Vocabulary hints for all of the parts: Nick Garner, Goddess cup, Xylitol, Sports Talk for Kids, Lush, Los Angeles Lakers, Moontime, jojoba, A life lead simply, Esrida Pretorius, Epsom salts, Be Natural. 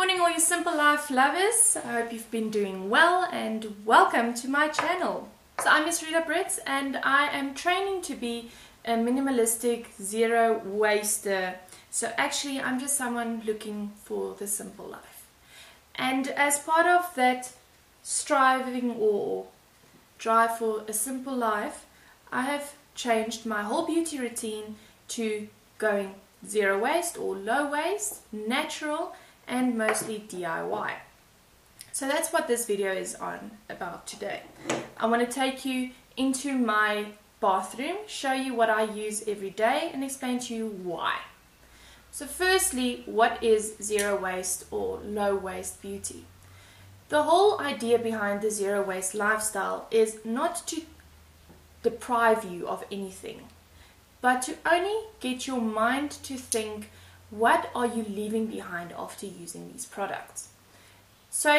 morning, all you simple life lovers. I hope you've been doing well and welcome to my channel. So I'm Esrida Pretorius and I am training to be a minimalistic zero waster. So actually I'm just someone looking for the simple life. And as part of that striving or drive for a simple life, I have changed my whole beauty routine to going zero waste or low waste, natural and mostly DIY. So that's what this video is on about today. I want to take you into my bathroom, show you what I use every day and explain to you why. So firstly, what is zero waste or low waste beauty? The whole idea behind the zero waste lifestyle is not to deprive you of anything, but to only get your mind to think, what are you leaving behind after using these products? So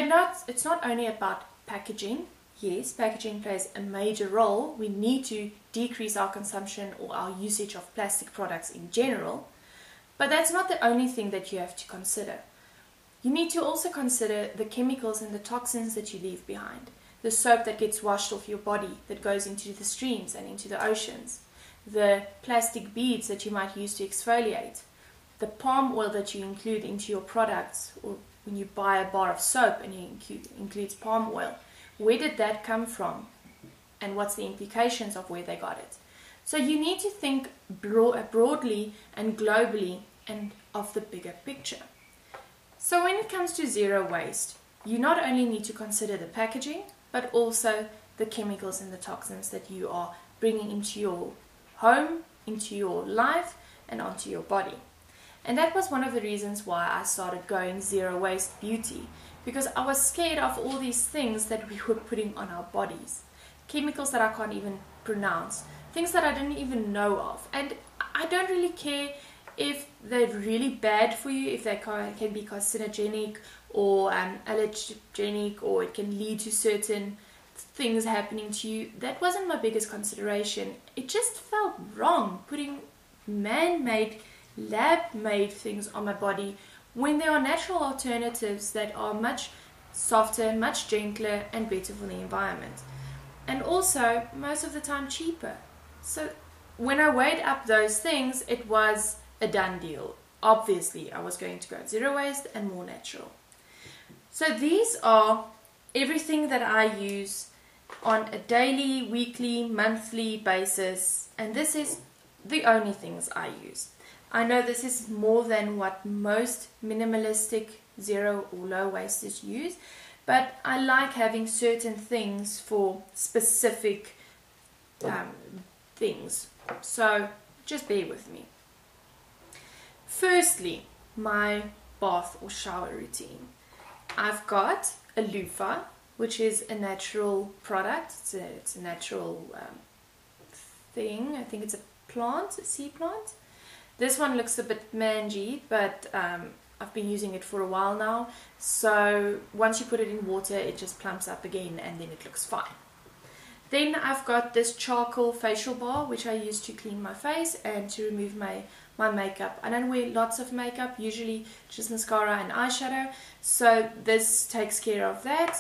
it's not only about packaging. Yes, packaging plays a major role. We need to decrease our consumption or our usage of plastic products in general. But that's not the only thing that you have to consider. You need to also consider the chemicals and the toxins that you leave behind. The soap that gets washed off your body, that goes into the streams and into the oceans. The plastic beads that you might use to exfoliate, the palm oil that you include into your products, or when you buy a bar of soap and it includes palm oil. Where did that come from? And what's the implications of where they got it? So you need to think broadly and globally and of the bigger picture. So when it comes to zero waste, you not only need to consider the packaging, but also the chemicals and the toxins that you are bringing into your home, into your life and onto your body. And that was one of the reasons why I started going zero waste beauty, because I was scared of all these things that we were putting on our bodies. Chemicals that I can't even pronounce, things that I didn't even know of. And I don't really care if they're really bad for you, if they can be carcinogenic or allergenic, or it can lead to certain things happening to you. That wasn't my biggest consideration. It just felt wrong putting man-made, lab-made things on my body when there are natural alternatives that are much softer, much gentler and better for the environment, and also most of the time cheaper. So when I weighed up those things, it was a done deal. Obviously I was going to go zero waste and more natural. So these are everything that I use on a daily, weekly, monthly basis, and this is the only things I use. I know this is more than what most minimalistic zero or low wasters use, but I like having certain things for specific things, so just bear with me. Firstly, my bath or shower routine. I've got a loofah, which is a natural product. It's a natural thing. I think it's a plant, a sea plant. This one looks a bit mangy, but I've been using it for a while now. So once you put it in water, it just plumps up again and then it looks fine. Then I've got this charcoal facial bar, which I use to clean my face and to remove my makeup. I don't wear lots of makeup, usually just mascara and eyeshadow. So this takes care of that.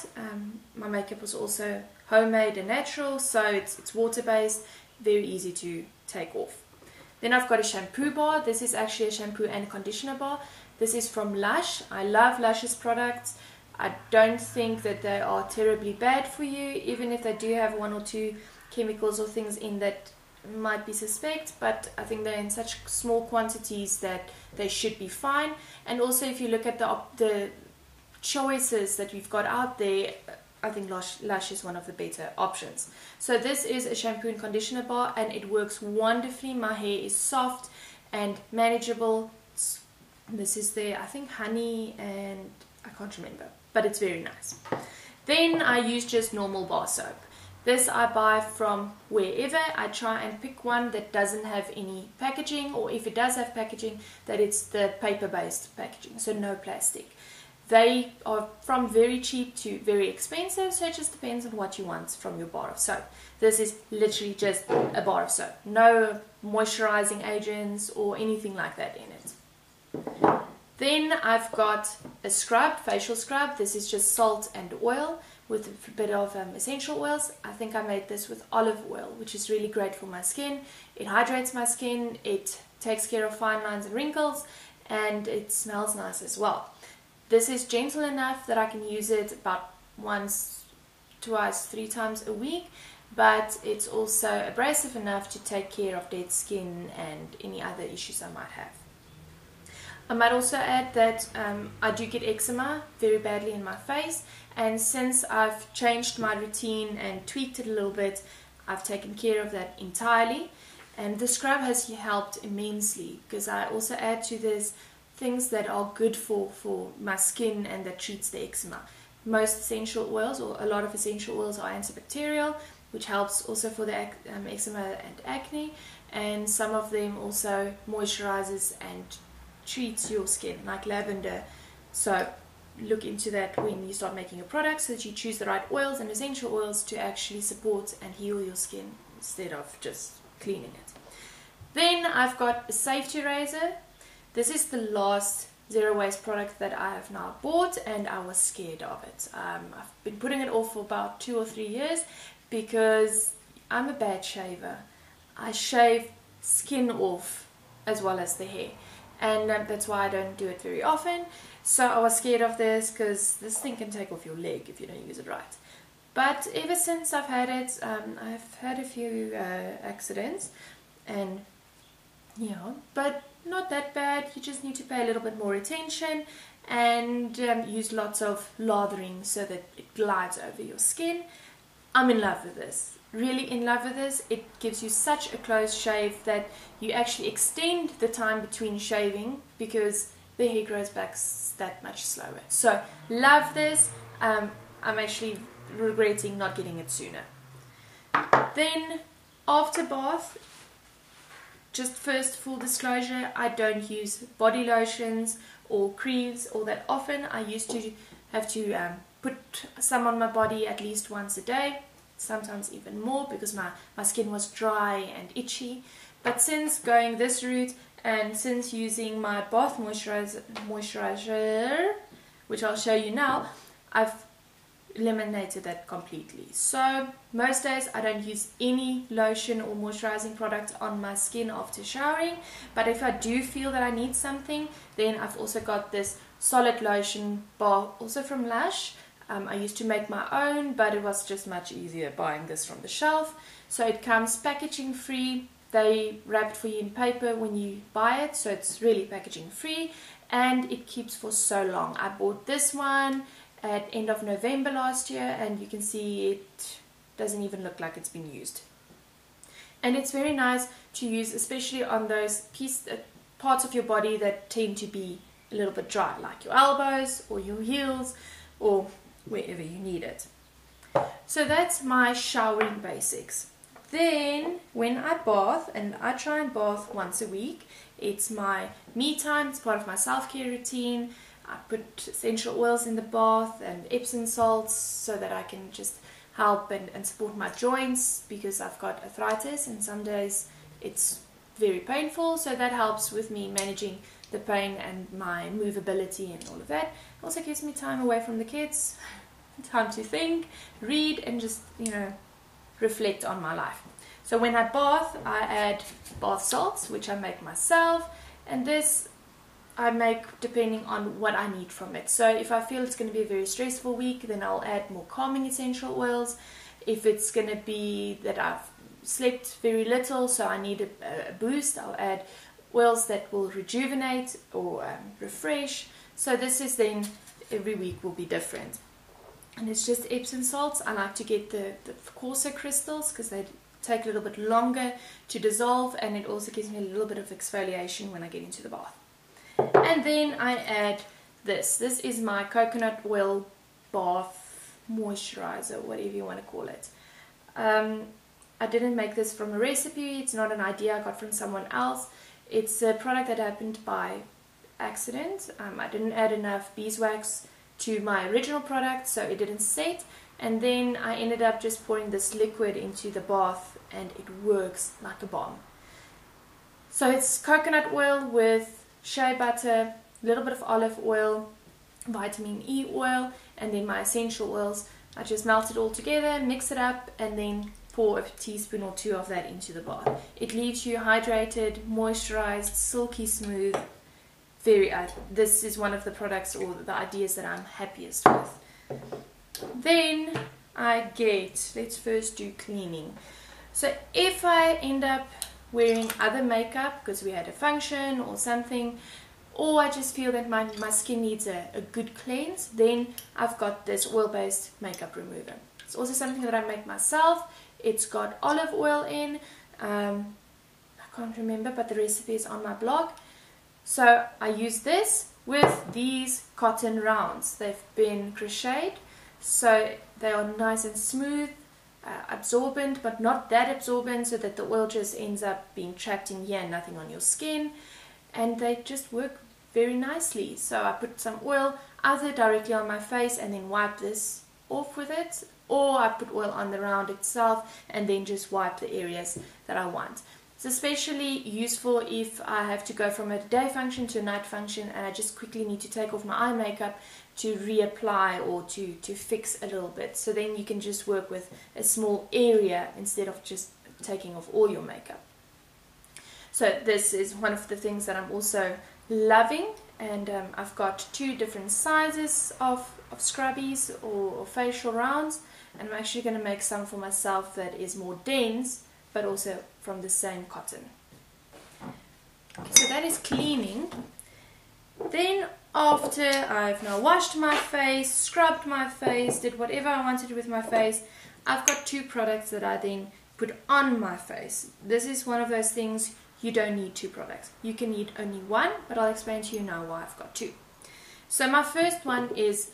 My makeup was also homemade and natural, so it's water-based, very easy to take off. Then I've got a shampoo bar. This is actually a shampoo and conditioner bar. This is from Lush. I love Lush's products. I don't think that they are terribly bad for you, even if they do have one or two chemicals or things in that might be suspect, but I think they're in such small quantities that they should be fine. And also if you look at the choices that we've got out there, I think Lush is one of the better options. So this is a shampoo and conditioner bar and it works wonderfully. My hair is soft and manageable. This is their, I think, honey and I can't remember, but it's very nice. Then I use just normal bar soap. This I buy from wherever. I try and pick one that doesn't have any packaging, or if it does have packaging, that it's the paper-based packaging, so no plastic. They are from very cheap to very expensive, so it just depends on what you want from your bar of soap. This is literally just a bar of soap, no moisturizing agents or anything like that in it. Then I've got a scrub, facial scrub. This is just salt and oil with a bit of essential oils. I think I made this with olive oil, which is really great for my skin. It hydrates my skin, it takes care of fine lines and wrinkles, and it smells nice as well. This is gentle enough that I can use it about once, twice, three times a week, but it's also abrasive enough to take care of dead skin and any other issues I might have. I might also add that I do get eczema very badly in my face, and since I've changed my routine and tweaked it a little bit, I've taken care of that entirely, and the scrub has helped immensely because I also add to this things that are good for my skin and that treats the eczema. Most essential oils, or a lot of essential oils, are antibacterial, which helps also for the eczema and acne, and some of them also moisturizes and treats your skin, like lavender. So look into that when you start making your products, so that you choose the right oils and essential oils to actually support and heal your skin instead of just cleaning it. Then I've got a safety razor. This is the last zero waste product that I have now bought, and I was scared of it. I've been putting it off for about 2 or 3 years because I'm a bad shaver. I shave skin off as well as the hair, and that's why I don't do it very often. So I was scared of this because this thing can take off your leg if you don't use it right. But ever since I've had it, I've had a few accidents, and yeah, but not that bad. You just need to pay a little bit more attention and use lots of lathering so that it glides over your skin. I'm in love with this, really in love with this. It gives you such a close shave that you actually extend the time between shaving because the hair grows back that much slower. So love this. I'm actually regretting not getting it sooner. Then after bath, just first full disclosure, I don't use body lotions or creams all that often. I used to have to put some on my body at least once a day, sometimes even more, because my skin was dry and itchy. But since going this route and since using my bath moisturizer, which I'll show you now, I've eliminated that completely. So most days I don't use any lotion or moisturizing product on my skin after showering, but if I do feel that I need something, then I've also got this solid lotion bar, also from Lush. I used to make my own, but it was just much easier buying this from the shelf. So it comes packaging free. They wrap it for you in paper when you buy it, so it's really packaging free, and it keeps for so long. I bought this one at end of November last year, and you can see it doesn't even look like it's been used. And it's very nice to use, especially on those parts of your body that tend to be a little bit dry, like your elbows or your heels or wherever you need it. So that's my showering basics. Then when I bath, and I try and bath once a week, it's my me time, it's part of my self-care routine. I put essential oils in the bath and Epsom salts so that I can just help and support my joints, because I've got arthritis and some days it's very painful, so that helps with me managing the pain and my movability and all of that. It also gives me time away from the kids, time to think, read, and just, you know, reflect on my life. So when I bath, I add bath salts, which I make myself, and this I make depending on what I need from it. So if I feel it's going to be a very stressful week, then I'll add more calming essential oils. If it's going to be that I've slept very little, so I need a boost, I'll add oils that will rejuvenate or refresh. So this is then every week will be different. And it's just Epsom salts. I like to get the coarser crystals because they take a little bit longer to dissolve, and it also gives me a little bit of exfoliation when I get into the bath. And then I add this. This is my coconut oil bath moisturizer, whatever you want to call it. I didn't make this from a recipe. It's not an idea I got from someone else. It's a product that happened by accident. I didn't add enough beeswax to my original product, so it didn't set. And then I ended up just pouring this liquid into the bath, and it works like a bomb. So it's coconut oil with shea butter, a little bit of olive oil, vitamin E oil, and then my essential oils. I just melt it all together, mix it up, and then pour a teaspoon or two of that into the bath. It leaves you hydrated, moisturized, silky smooth. This is one of the products or the ideas that I'm happiest with. Then I get, let's first do cleaning. So if I end up wearing other makeup because we had a function or something, or I just feel that my skin needs a good cleanse, then I've got this oil-based makeup remover. It's also something that I make myself. It's got olive oil in, I can't remember, but the recipe is on my blog. So I use this with these cotton rounds. They've been crocheted, so they are nice and smooth, absorbent, but not that absorbent, so that the oil just ends up being trapped in here and nothing on your skin. And they just work very nicely. So I put some oil either directly on my face and then wipe this off with it, or I put oil on the round itself and then just wipe the areas that I want. It's especially useful if I have to go from a day function to a night function and I just quickly need to take off my eye makeup to reapply or to fix a little bit. So then you can just work with a small area instead of just taking off all your makeup. So this is one of the things that I'm also loving, and I've got two different sizes of scrubbies or facial rounds, and I'm actually going to make some for myself that is more dense, but also from the same cotton. Okay, so that is cleaning. Then after I've now washed my face, scrubbed my face, did whatever I wanted with my face, I've got two products that I then put on my face. This is one of those things, you don't need two products. You can need only one, but I'll explain to you now why I've got two. So my first one is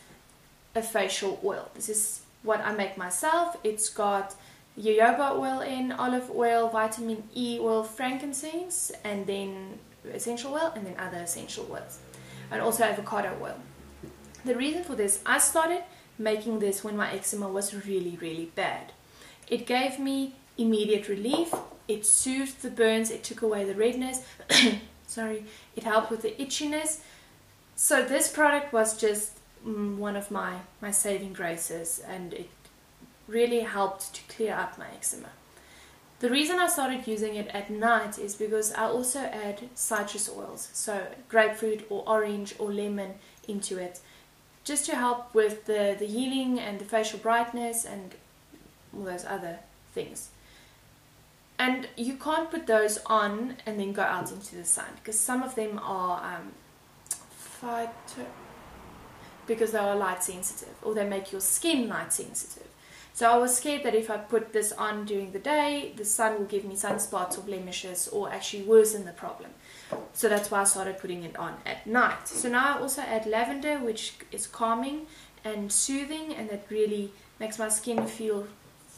a facial oil. This is what I make myself. It's got jojoba oil in, olive oil, vitamin E oil, frankincense, and then essential oil, and then other essential oils, and also avocado oil. The reason for this, I started making this when my eczema was really, really bad. It gave me immediate relief, it soothed the burns, it took away the redness, sorry, it helped with the itchiness. So this product was just one of my saving graces, and it really helped to clear up my eczema. The reason I started using it at night is because I also add citrus oils, so grapefruit or orange or lemon into it, just to help with the healing and the facial brightness and all those other things. And you can't put those on and then go out into the sun, because some of them are because they are light sensitive, or they make your skin light sensitive. So I was scared that if I put this on during the day, the sun will give me sunspots or blemishes, or actually worsen the problem. So that's why I started putting it on at night. So now I also add lavender, which is calming and soothing, and that really makes my skin feel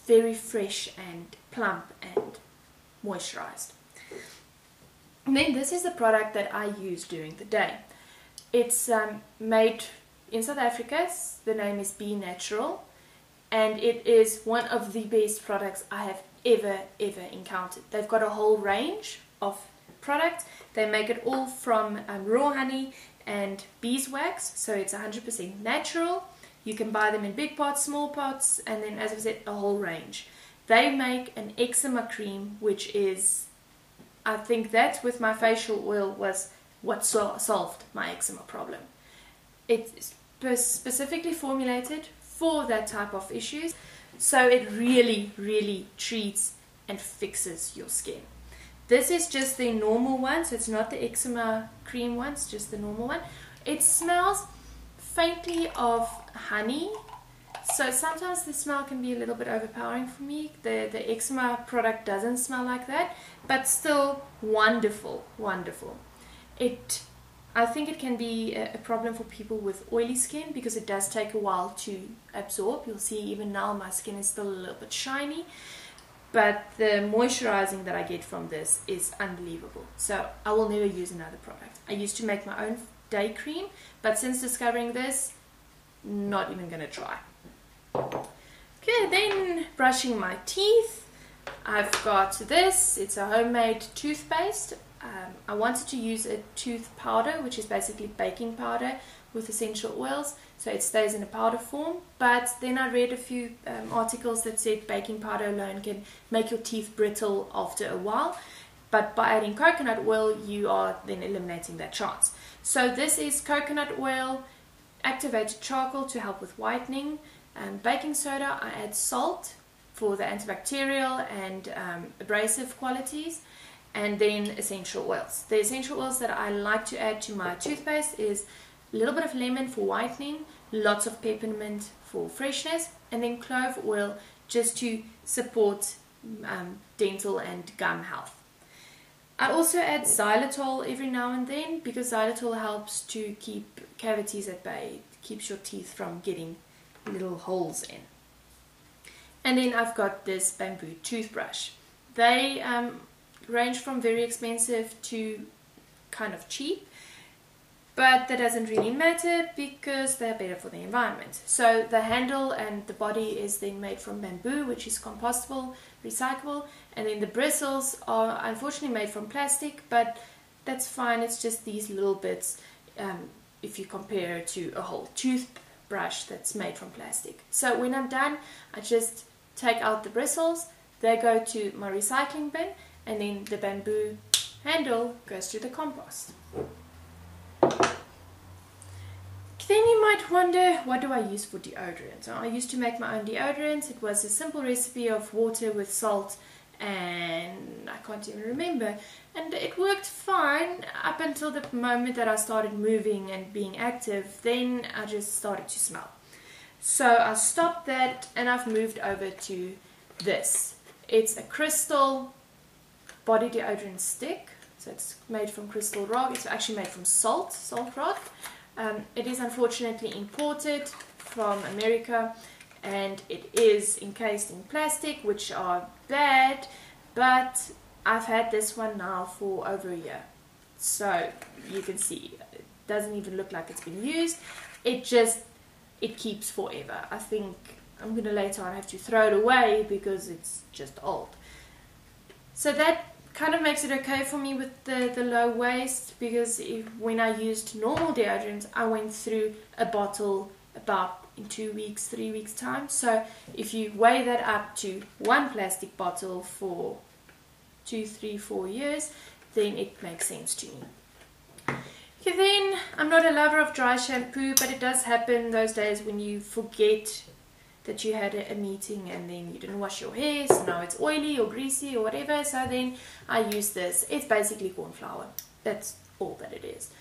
very fresh and plump and moisturized. And then this is the product that I use during the day. It's made in South Africa. The name is Be Natural. And it is one of the best products I have ever encountered. They've got a whole range of products. They make it all from raw honey and beeswax, so it's 100% natural. You can buy them in big pots, small pots, and then, as I said, a whole range. They make an eczema cream, which is, I think that with my facial oil was what solved my eczema problem. It's specifically formulated for that type of issues, so it really, really treats and fixes your skin. This is just the normal one, so it's not the eczema cream one, it's just the normal one. It smells faintly of honey, so sometimes the smell can be a little bit overpowering for me. The eczema product doesn't smell like that, but still wonderful, wonderful. I think it can be a problem for people with oily skin, because it does take a while to absorb. You'll see even now my skin is still a little bit shiny, but the moisturizing that I get from this is unbelievable. So I will never use another product. I used to make my own day cream, but since discovering this, not even gonna try. Okay, then brushing my teeth. I've got this. It's a homemade toothpaste. I wanted to use a tooth powder, which is basically baking powder with essential oils, so it stays in a powder form. But then I read a few articles that said baking powder alone can make your teeth brittle after a while, but by adding coconut oil you are then eliminating that chance. So this is coconut oil, activated charcoal to help with whitening, baking soda. I add salt for the antibacterial and abrasive qualities, and then essential oils. The essential oils that I like to add to my toothpaste is a little bit of lemon for whitening, lots of peppermint for freshness, and then clove oil just to support dental and gum health. I also add xylitol every now and then because xylitol helps to keep cavities at bay. It keeps your teeth from getting little holes in. And then I've got this bamboo toothbrush. They range from very expensive to kind of cheap, but that doesn't really matter because they're better for the environment. So the handle and the body is then made from bamboo, which is compostable, recyclable, and then the bristles are unfortunately made from plastic, but that's fine. It's just these little bits if you compare it to a whole toothbrush that's made from plastic. So when I'm done, I just take out the bristles, they go to my recycling bin, and then the bamboo handle goes to the compost. Then you might wonder, what do I use for deodorant? So I used to make my own deodorant. It was a simple recipe of water with salt, and I can't even remember. And it worked fine up until the moment that I started moving and being active. Then I just started to smell. So I stopped that, and I've moved over to this. It's a crystal body deodorant stick. So it's made from crystal rock. It's actually made from salt rock. It is unfortunately imported from America, and it is encased in plastic, which are bad, but I've had this one now for over a year. So you can see it doesn't even look like it's been used. It keeps forever. I think I'm gonna later on have to throw it away because it's just old. So that kind of makes it okay for me with the low waste, because when I used normal deodorant, I went through a bottle about in 2 weeks, 3 weeks time. So if you weigh that up to one plastic bottle for 2, 3, 4 years, then it makes sense to me. Okay, then I'm not a lover of dry shampoo, but it does happen those days when you forget that you had a meeting and then you didn't wash your hair, so now it's oily or greasy or whatever. So then I use this. It's basically corn flour. That's all that it is.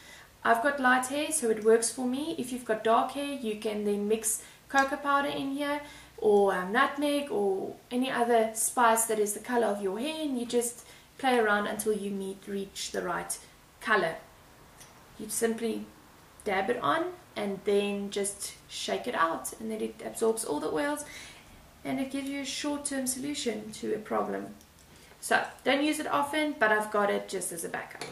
I've got light hair, so it works for me. If you've got dark hair, you can then mix cocoa powder in here, or nutmeg, or any other spice that is the color of your hair, and you just play around until you reach the right color. You simply dab it on and then just shake it out, and then it absorbs all the oils and it gives you a short-term solution to a problem. So don't use it often, but I've got it just as a backup.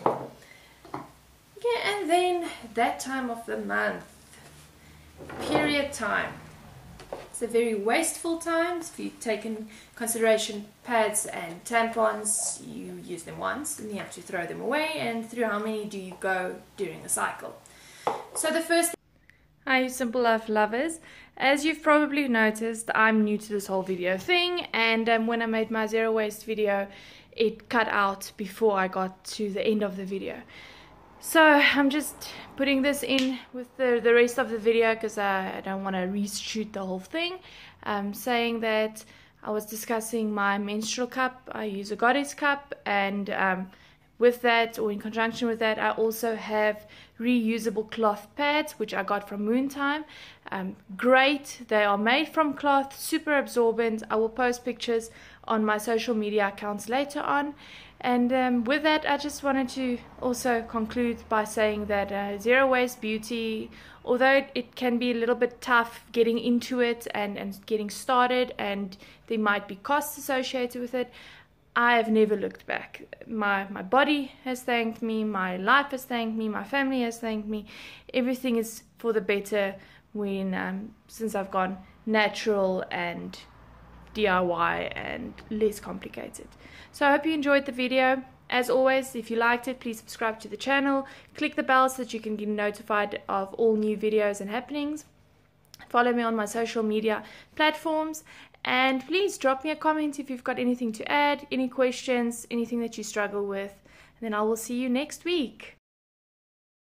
Okay, and then that time of the month, period time. It's a very wasteful time. If you take in consideration pads and tampons, you use them once and you have to throw them away, and through how many do you go during the cycle? So the first thing. Hi Simple Life lovers, as you've probably noticed, I'm new to this whole video thing, and when I made my zero waste video, it cut out before I got to the end of the video. So I'm just putting this in with the rest of the video because I don't want to reshoot the whole thing. Saying that, I was discussing my menstrual cup. I use a Goddess cup, and with that, or in conjunction with that, I also have reusable cloth pads, which I got from Moontime. Great, they are made from cloth, super absorbent. I will post pictures on my social media accounts later on. And with that, I just wanted to also conclude by saying that zero waste beauty, although it can be a little bit tough getting into it and getting started, and there might be costs associated with it, I have never looked back. My body has thanked me, my life has thanked me, my family has thanked me. Everything is for the better when since I've gone natural and DIY and less complicated. So I hope you enjoyed the video. As always, if you liked it, please subscribe to the channel, click the bell so that you can get notified of all new videos and happenings. Follow me on my social media platforms, and please drop me a comment if you've got anything to add, any questions, anything that you struggle with, and then I will see you next week.